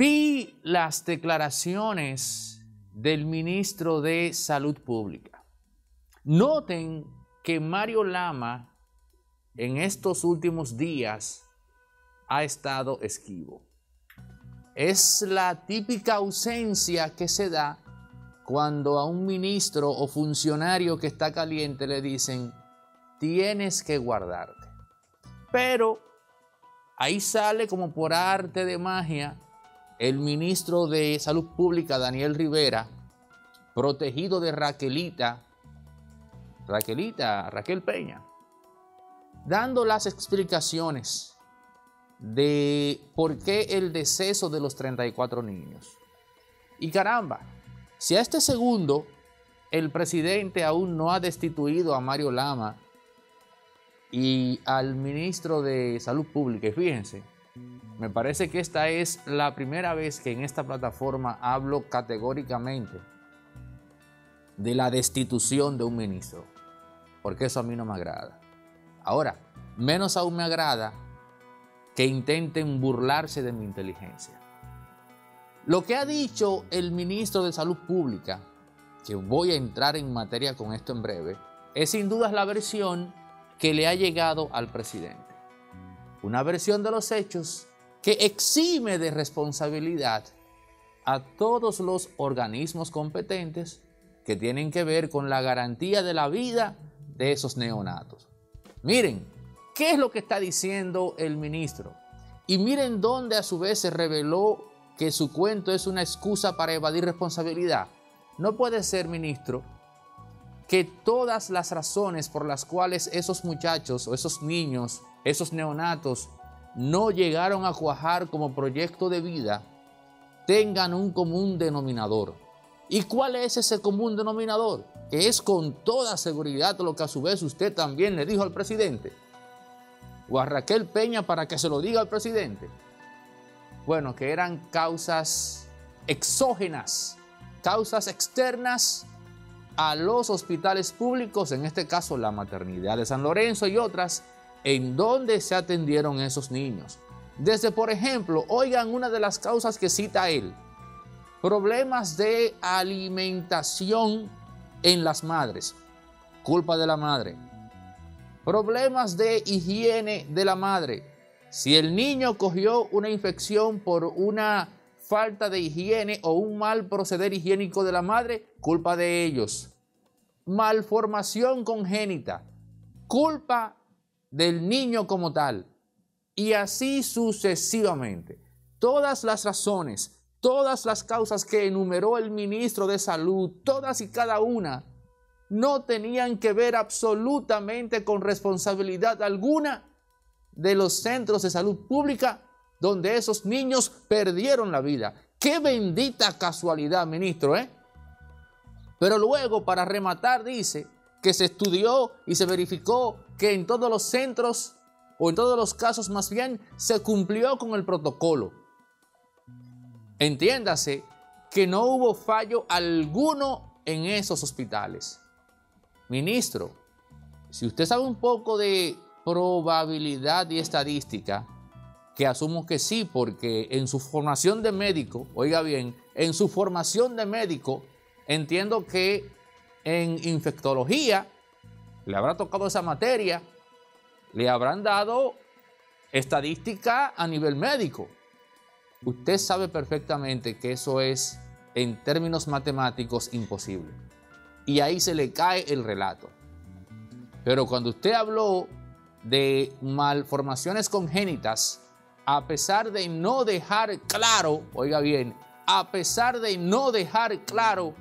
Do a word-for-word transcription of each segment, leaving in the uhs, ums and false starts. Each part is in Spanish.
Vi las declaraciones del ministro de Salud Pública. Noten que Mario Lama en estos últimos días ha estado esquivo. Es la típica ausencia que se da cuando a un ministro o funcionario que está caliente le dicen, tienes que guardarte. Pero ahí sale como por arte de magia el ministro de Salud Pública, Daniel Rivera, protegido de Raquelita, Raquelita, Raquel Peña, dando las explicaciones de por qué el deceso de los treinta y cuatro niños. Y caramba, si a este segundo el presidente aún no ha destituido a Mario Lama y al ministro de Salud Pública, y fíjense, me parece que esta es la primera vez que en esta plataforma hablo categóricamente de la destitución de un ministro, porque eso a mí no me agrada. Ahora, menos aún me agrada que intenten burlarse de mi inteligencia. Lo que ha dicho el ministro de Salud Pública, que voy a entrar en materia con esto en breve, es sin duda la versión que le ha llegado al presidente. Una versión de los hechos que exime de responsabilidad a todos los organismos competentes que tienen que ver con la garantía de la vida de esos neonatos. Miren, ¿qué es lo que está diciendo el ministro? Y miren dónde a su vez se reveló que su cuento es una excusa para evadir responsabilidad. No puede ser, ministro, que todas las razones por las cuales esos muchachos o esos niños, esos neonatos, no llegaron a cuajar como proyecto de vida, tengan un común denominador. ¿Y cuál es ese común denominador? Que es con toda seguridad lo que a su vez usted también le dijo al presidente, o a Raquel Peña para que se lo diga al presidente. Bueno, que eran causas exógenas, causas externas a los hospitales públicos, en este caso la maternidad de San Lorenzo y otras, en donde se atendieron esos niños. Desde, por ejemplo, oigan una de las causas que cita él, problemas de alimentación en las madres, culpa de la madre, problemas de higiene de la madre. Si el niño cogió una infección por una falta de higiene o un mal proceder higiénico de la madre, culpa de ellos. Malformación congénita, culpa del niño como tal. Y así sucesivamente. Todas las razones, todas las causas que enumeró el ministro de Salud, todas y cada una, no tenían que ver absolutamente con responsabilidad alguna de los centros de salud pública donde esos niños perdieron la vida. ¡Qué bendita casualidad, ministro! ¿eh? Pero luego, para rematar, dice que se estudió y se verificó que en todos los centros, o en todos los casos más bien, se cumplió con el protocolo. Entiéndase que no hubo fallo alguno en esos hospitales. Ministro, si usted sabe un poco de probabilidad y estadística, que asumo que sí, porque en su formación de médico, oiga bien, en su formación de médico, entiendo que en infectología le habrá tocado esa materia, le habrán dado estadística a nivel médico. Usted sabe perfectamente que eso es, en términos matemáticos, imposible. Y ahí se le cae el relato. Pero cuando usted habló de malformaciones congénitas, a pesar de no dejar claro, oiga bien, a pesar de no dejar claro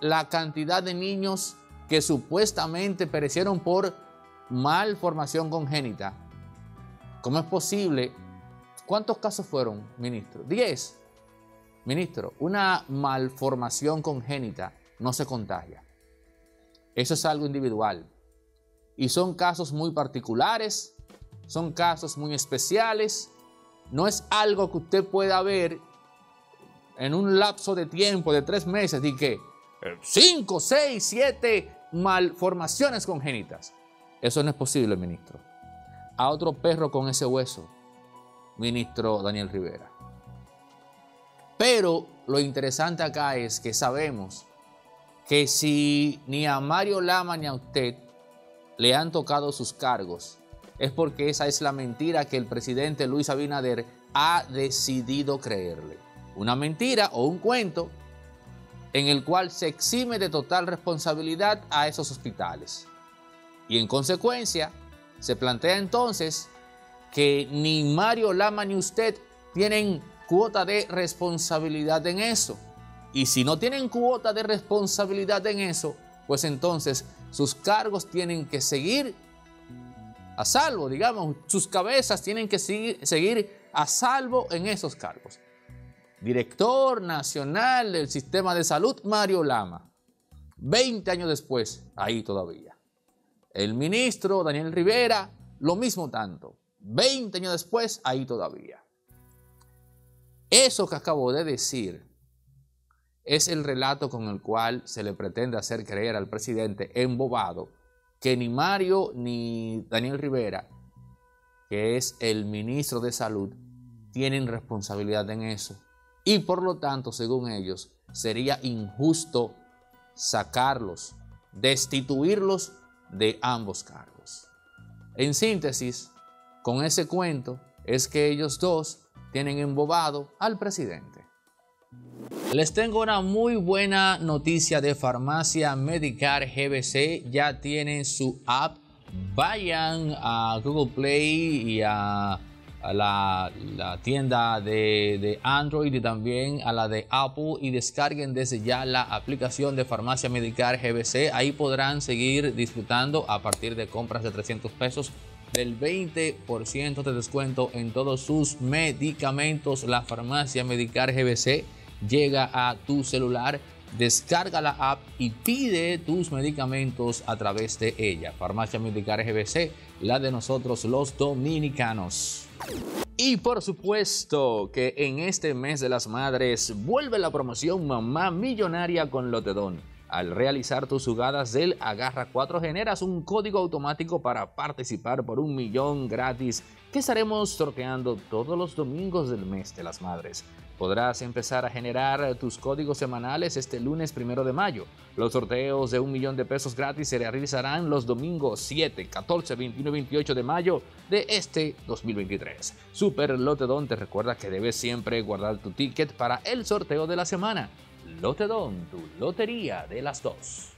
la cantidad de niños que supuestamente perecieron por malformación congénita, ¿cómo es posible? ¿Cuántos casos fueron, ministro? diez. Ministro, una malformación congénita no se contagia. Eso es algo individual. Y son casos muy particulares, son casos muy especiales. No es algo que usted pueda ver en un lapso de tiempo de tres meses y que cinco, seis, siete malformaciones congénitas. Eso no es posible, ministro. A otro perro con ese hueso, ministro Daniel Rivera. Pero lo interesante acá es que sabemos que si ni a Mario Lama ni a usted le han tocado sus cargos, es porque esa es la mentira que el presidente Luis Abinader ha decidido creerle. Una mentira o un cuento en el cual se exime de total responsabilidad a esos hospitales. Y en consecuencia, se plantea entonces que ni Mario Lama ni usted tienen cuota de responsabilidad en eso. Y si no tienen cuota de responsabilidad en eso, pues entonces sus cargos tienen que seguir a salvo, digamos, sus cabezas tienen que seguir, seguir a salvo en esos cargos. Director nacional del sistema de salud, Mario Lama. veinte años después, ahí todavía. El ministro Daniel Rivera, lo mismo tanto. veinte años después, ahí todavía. Eso que acabo de decir es el relato con el cual se le pretende hacer creer al presidente embobado que ni Mario ni Daniel Rivera, que es el ministro de Salud, tienen responsabilidad en eso. Y por lo tanto, según ellos, sería injusto sacarlos, destituirlos de ambos cargos. En síntesis, con ese cuento es que ellos dos tienen embobado al presidente. Les tengo una muy buena noticia de Farmacia Medical G B C. Ya tienen su app. Vayan a Google Play y a, a la, la tienda de, de Android y también a la de Apple y descarguen desde ya la aplicación de Farmacia Medical G B C. Ahí podrán seguir disfrutando a partir de compras de trescientos pesos. Del veinte por ciento de descuento en todos sus medicamentos. La Farmacia Medical G B C llega a tu celular, descarga la app y pide tus medicamentos a través de ella. Farmacia Medical G B C, la de nosotros los dominicanos. Y por supuesto que en este mes de las madres vuelve la promoción Mamá Millonaria con Lotedón. Al realizar tus jugadas del Agarra cuatro generas un código automático para participar por un millón gratis que estaremos sorteando todos los domingos del mes de las madres. Podrás empezar a generar tus códigos semanales este lunes primero de mayo. Los sorteos de un millón de pesos gratis se realizarán los domingos siete, catorce, veintiuno y veintiocho de mayo de este dos mil veintitrés. Super Lote Don te recuerda que debes siempre guardar tu ticket para el sorteo de la semana. Lotedón, tu lotería de las dos.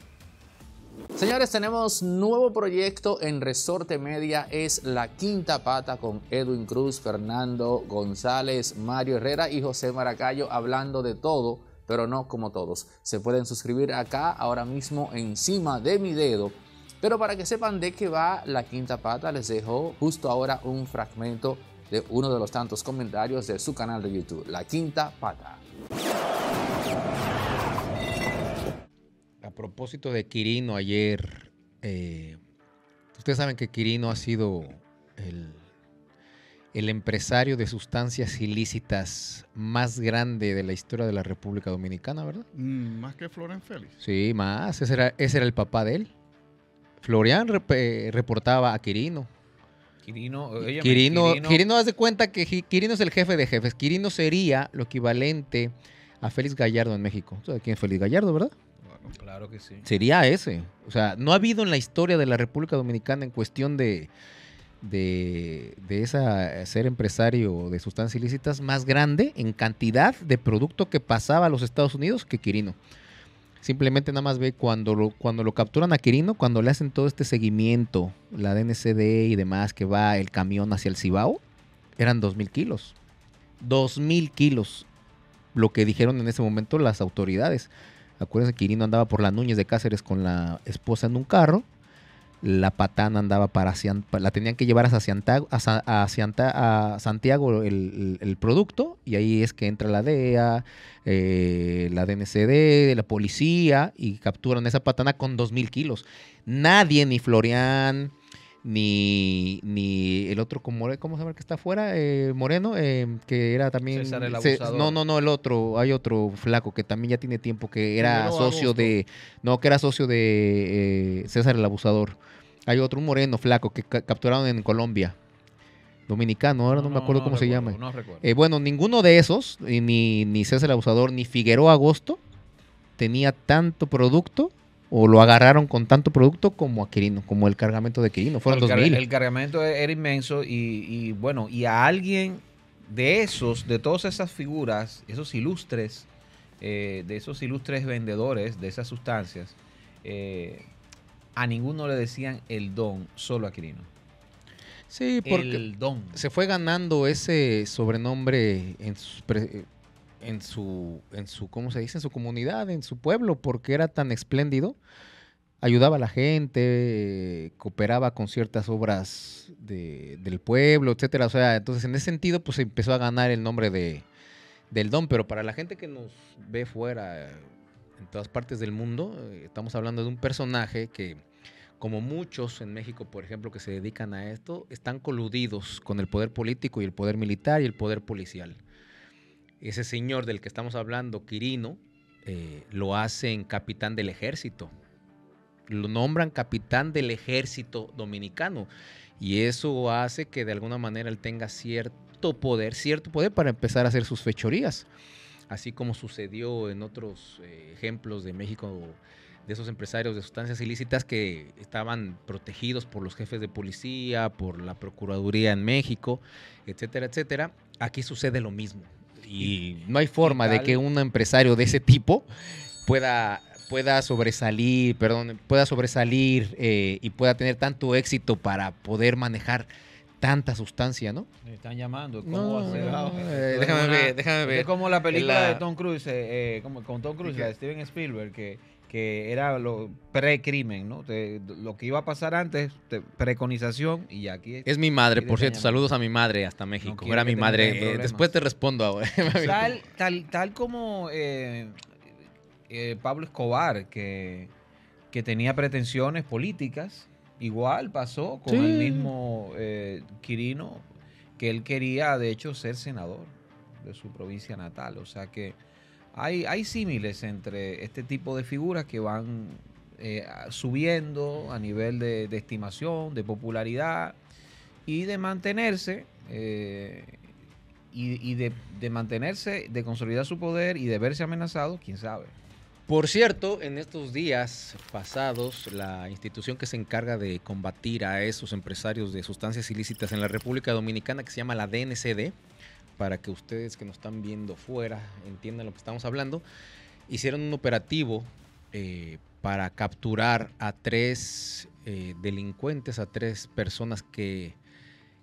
Señores, tenemos nuevo proyecto en Resorte Media. Es La Quinta Pata con Edwin Cruz, Fernando González, Mario Herrera y José Maracayo, hablando de todo, pero no como todos. Se pueden suscribir acá ahora mismo encima de mi dedo. Pero para que sepan de qué va La Quinta Pata, les dejo justo ahora un fragmento de uno de los tantos comentarios de su canal de YouTube, La Quinta Pata. A propósito de Quirino ayer, eh, ustedes saben que Quirino ha sido el, el empresario de sustancias ilícitas más grande de la historia de la República Dominicana, ¿verdad? Mm, más que Florian Félix. Sí, más. Ese era, ese era el papá de él. Florian rep reportaba a Quirino. Quirino, oye, Quirino, Quirino. Quirino hace cuenta que Quirino es el jefe de jefes. Quirino sería lo equivalente a Félix Gallardo en México. ¿Sabes quién es Félix Gallardo, verdad? Bueno, claro que sí. Sería ese. O sea, no ha habido en la historia de la República Dominicana en cuestión de, de, de esa, ser empresario de sustancias ilícitas más grande en cantidad de producto que pasaba a los Estados Unidos que Quirino. Simplemente nada más ve cuando lo, cuando lo capturan a Quirino, cuando le hacen todo este seguimiento, la D N C D y demás, que va el camión hacia el Cibao, eran dos mil kilos. dos mil kilos, lo que dijeron en ese momento las autoridades. Acuérdense, Quirino andaba por la Núñez de Cáceres con la esposa en un carro. La patana andaba para... La tenían que llevar hacia Santiago, a Santiago el, el producto. Y ahí es que entra la D E A, eh, la D N C D, la policía. Y capturan esa patana con dos mil kilos. Nadie, ni Florian, ni, ni el otro... ¿Cómo, cómo se llama el que está afuera? Eh, Moreno, eh, que era también... César el Abusador. No, no, no, el otro. Hay otro flaco que también ya tiene tiempo, que era Figueroa socio Agosto. de... No, que era socio de eh, César el Abusador. Hay otro, un moreno flaco que ca capturaron en Colombia. dominicano, ahora no, no me acuerdo no, cómo recuerdo, se llama. No recuerdo. Eh, bueno, ninguno de esos, ni, ni César el Abusador, ni Figueroa Agosto, tenía tanto producto o lo agarraron con tanto producto como a Quirino, como el cargamento de Quirino. Fueron dos mil. El, car el cargamento era inmenso y, y bueno, y a alguien de esos, de todas esas figuras, esos ilustres, eh, de esos ilustres vendedores de esas sustancias, eh, a ninguno le decían el don, solo a Quirino. Sí, porque el don se fue ganando ese sobrenombre en sus pre en su, en su, ¿cómo se dice? En su comunidad, en su pueblo, porque era tan espléndido, ayudaba a la gente, cooperaba con ciertas obras de, del pueblo, etcétera. O sea, entonces en ese sentido, pues se empezó a ganar el nombre de, del don, pero para la gente que nos ve fuera, en todas partes del mundo, estamos hablando de un personaje que, como muchos en México, por ejemplo, que se dedican a esto, están coludidos con el poder político y el poder militar y el poder policial. Ese señor del que estamos hablando, Quirino, eh, lo hacen capitán del ejército. Lo nombran capitán del ejército dominicano. Y eso hace que de alguna manera él tenga cierto poder, cierto poder para empezar a hacer sus fechorías. Así como sucedió en otros eh, ejemplos de México, de esos empresarios de sustancias ilícitas que estaban protegidos por los jefes de policía, por la Procuraduría en México, etcétera, etcétera. Aquí sucede lo mismo. Y no hay forma de que un empresario de ese tipo pueda, pueda sobresalir, perdón, pueda sobresalir eh, y pueda tener tanto éxito para poder manejar tanta sustancia, ¿no? Me están llamando. ¿Cómo va a ser? No, eh, déjame una, ver, déjame ver. Es como la película la... de Tom Cruise, eh, como, con Tom Cruise, de Steven Spielberg, que, que era lo pre-crimen, ¿no? Te, lo que iba a pasar antes, te, preconización, y aquí... Es mi madre, por cierto. Saludos a mi madre hasta México. No era mi madre. Eh, después te respondo ahora. Tal, tal, tal como eh, eh, Pablo Escobar, que, que tenía pretensiones políticas, igual pasó con sí. el mismo eh, Quirino, que él quería, de hecho, ser senador de su provincia natal. O sea que... Hay, hay símiles entre este tipo de figuras que van eh, subiendo a nivel de, de estimación, de popularidad y de mantenerse, eh, y, y de, de mantenerse, de consolidar su poder y de verse amenazado, quién sabe. Por cierto, en estos días pasados, la institución que se encarga de combatir a esos empresarios de sustancias ilícitas en la República Dominicana, que se llama la D N C D, para que ustedes que nos están viendo fuera entiendan lo que estamos hablando, hicieron un operativo eh, para capturar a tres eh, delincuentes, a tres personas que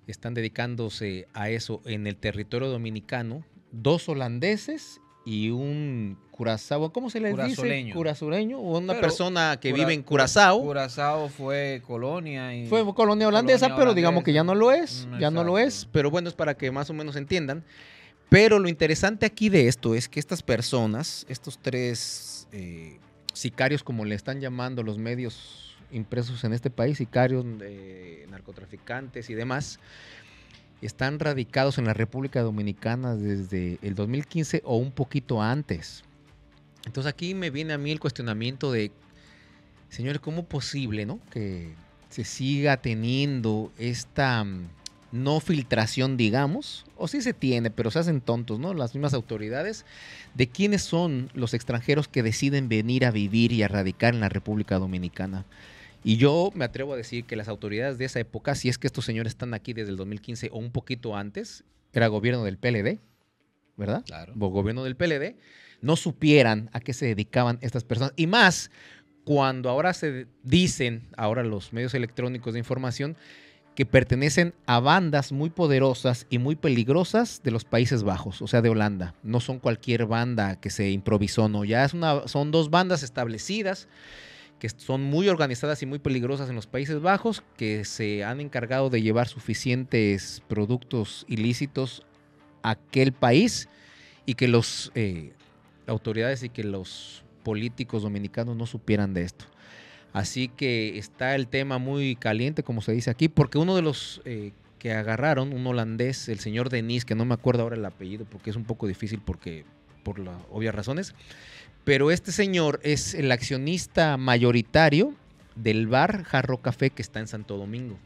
están dedicándose a eso en el territorio dominicano, dos holandeses y un curazao, ¿cómo se les dice? Curazureño, o una pero, persona que cura, vive en Curazao. Curazao fue colonia. Y fue colonia holandesa, colonia pero holandesa. digamos que ya no lo es, no, ya exacto. no lo es, pero bueno, es para que más o menos entiendan. Pero lo interesante aquí de esto es que estas personas, estos tres eh, sicarios, como le están llamando los medios impresos en este país, sicarios, eh, narcotraficantes y demás, están radicados en la República Dominicana desde el dos mil quince o un poquito antes. Entonces aquí me viene a mí el cuestionamiento de, señores, ¿cómo es posible, no? que se siga teniendo esta no filtración, digamos, o sí se tiene, pero se hacen tontos, ¿no? Las mismas autoridades, de quiénes son los extranjeros que deciden venir a vivir y a radicar en la República Dominicana. Y yo me atrevo a decir que las autoridades de esa época, si es que estos señores están aquí desde el dos mil quince o un poquito antes, era gobierno del P L D, ¿verdad? Claro. O gobierno del P L D, no supieran a qué se dedicaban estas personas. Y más, cuando ahora se dicen, ahora los medios electrónicos de información, que pertenecen a bandas muy poderosas y muy peligrosas de los Países Bajos, o sea, de Holanda. No son cualquier banda que se improvisó, no. Ya es una, son dos bandas establecidas, que son muy organizadas y muy peligrosas en los Países Bajos, que se han encargado de llevar suficientes productos ilícitos a aquel país y que las eh, autoridades y que los políticos dominicanos no supieran de esto. Así que está el tema muy caliente, como se dice aquí, porque uno de los eh, que agarraron, un holandés, el señor Denis, que no me acuerdo ahora el apellido porque es un poco difícil porque, por las obvias razones, pero este señor es el accionista mayoritario del bar Jarro Café que está en Santo Domingo.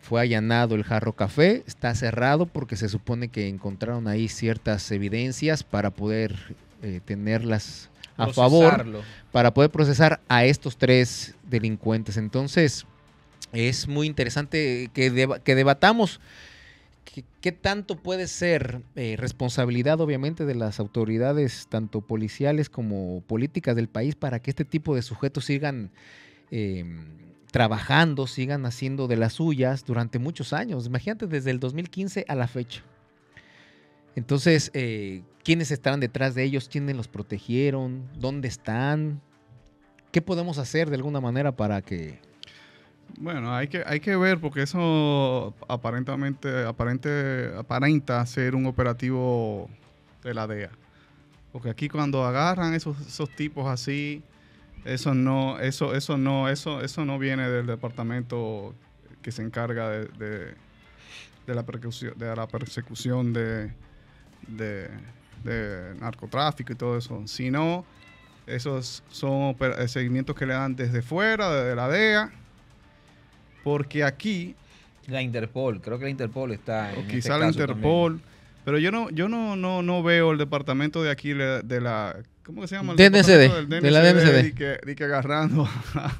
Fue allanado el Jarro Café, está cerrado porque se supone que encontraron ahí ciertas evidencias para poder eh, tenerlas a favor, para poder procesar a estos tres delincuentes. Entonces, es muy interesante que, deba que debatamos qué, qué tanto puede ser eh, responsabilidad, obviamente, de las autoridades, tanto policiales como políticas del país, para que este tipo de sujetos sigan Eh, trabajando, sigan haciendo de las suyas durante muchos años. Imagínate, desde el dos mil quince a la fecha. Entonces, eh, ¿quiénes estarán detrás de ellos? ¿Quiénes los protegieron? ¿Dónde están? ¿Qué podemos hacer de alguna manera para que...? Bueno, hay que, hay que ver, porque eso aparentemente aparente, aparenta ser un operativo de la D E A. Porque aquí cuando agarran esos, esos tipos así... Eso no, eso, eso no, eso, eso no viene del departamento que se encarga de, de, de la persecución, de la persecución de, de, de narcotráfico y todo eso, sino esos son seguimientos que le dan desde fuera, desde la D E A, porque aquí la Interpol, creo que la Interpol está en quizá este la caso Interpol, también. Pero yo no, yo no, no, no veo el departamento de aquí de, de la ¿cómo que se llama? D N C D, de la D N C D. Y que, y que agarrando a,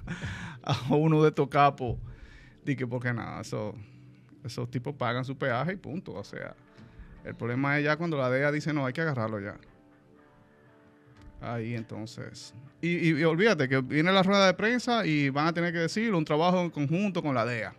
a uno de estos capos. Y que porque nada, eso, esos tipos pagan su peaje y punto. O sea, el problema es ya cuando la D E A dice, no, hay que agarrarlo ya. Ahí entonces. Y, y, y olvídate que viene la rueda de prensa y van a tener que decirlo, un trabajo en conjunto con la D E A.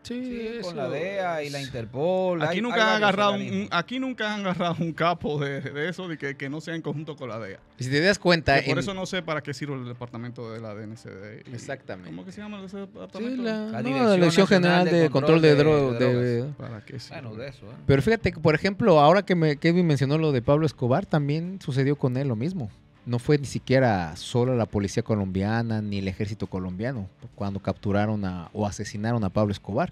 Sí, sí, con la D E A y la Interpol. Aquí, hay, nunca, hay han agarrado un, aquí nunca han agarrado un capo de, de eso, de que, que no sea en conjunto con la D E A. Si te das cuenta... En... Por eso no sé para qué sirve el departamento de la D N C D. Y, exactamente. ¿Cómo que se llama ese departamento? Sí, la, la, no, la Dirección General de Control de, Control de, de, de, de Drogas. ¿Para qué sirve? Bueno, de eso. ¿Eh? Pero fíjate, que, por ejemplo, ahora que me, Kevin mencionó lo de Pablo Escobar, también sucedió con él lo mismo. No fue ni siquiera solo la policía colombiana ni el ejército colombiano cuando capturaron a, o asesinaron a Pablo Escobar.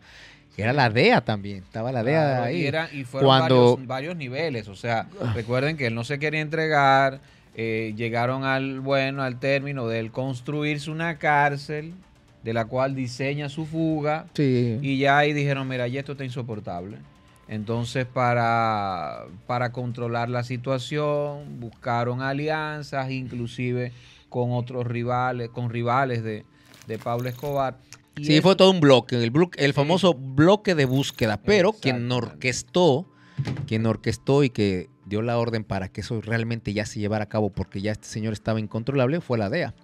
Era la D E A también, estaba la D E A claro, ahí. Y, era, y fueron cuando... varios, varios niveles, o sea, recuerden que él no se quería entregar, eh, llegaron al, bueno, al término de él construirse una cárcel de la cual diseña su fuga sí. Y ya ahí dijeron, mira, ya esto está insoportable. Entonces, para, para controlar la situación, buscaron alianzas, inclusive con otros rivales, con rivales de, de Pablo Escobar. Y sí, eso, fue todo un bloque, el, bloque, el famoso sí. bloque de búsqueda, pero quien orquestó, quien orquestó y que dio la orden para que eso realmente ya se llevara a cabo, porque ya este señor estaba incontrolable, fue la D E A.